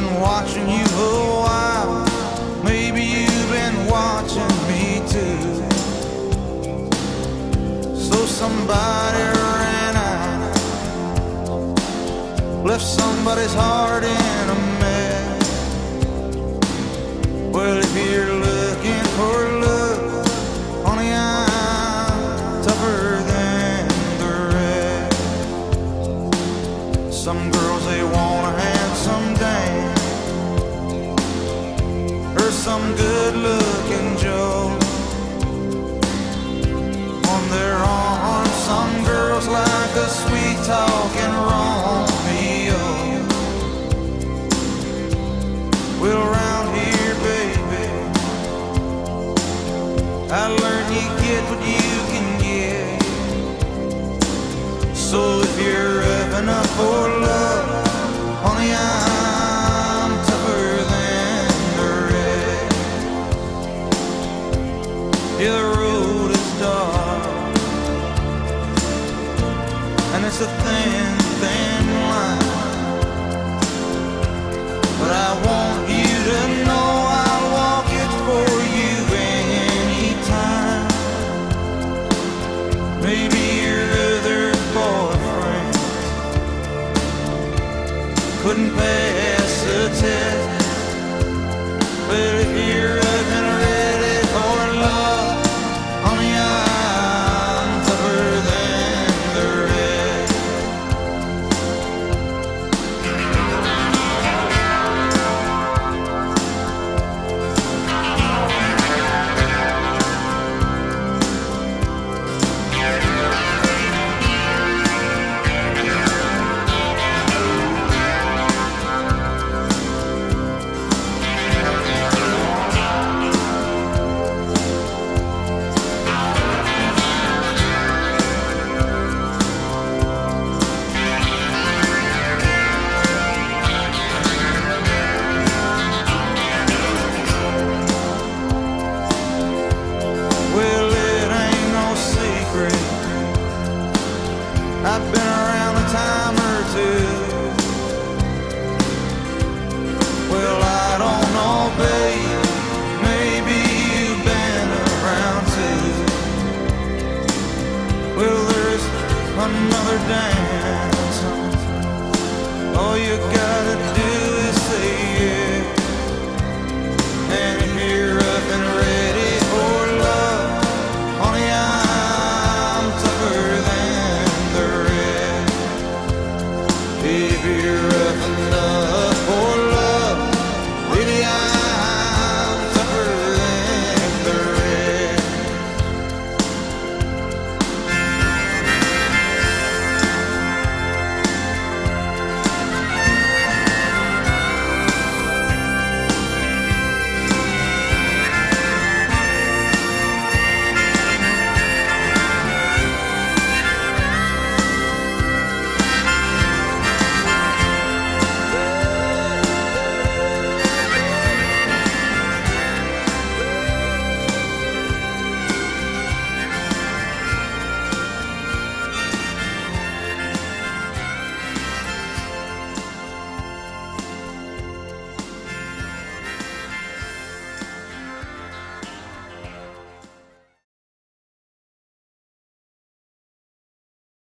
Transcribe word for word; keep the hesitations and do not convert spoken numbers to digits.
been watching you a while. Maybe you've been watching me too. So somebody ran out, left somebody's heart in a mess. Well, if you're looking for love, honey, I'm tougher than the rest. Some girls, they want a handsome dame or some good-looking Joe on their arms. Some girls like a sweet-talking Romeo. Well, round here, baby, I learned you get what you can get. So if you're revving up for love, honey, I'm tougher than the rest. Yeah, the road is dark, and it's a thin, thin line. But I want you to know I'll walk it for you any time. Maybe your other boyfriend couldn't pass the test, but if you're up and ready for love, honey, I'm tougher than the rest. Dance. All you gotta do is say yeah. And if you're up and ready for love, honey, I'm tougher than the rest. If you're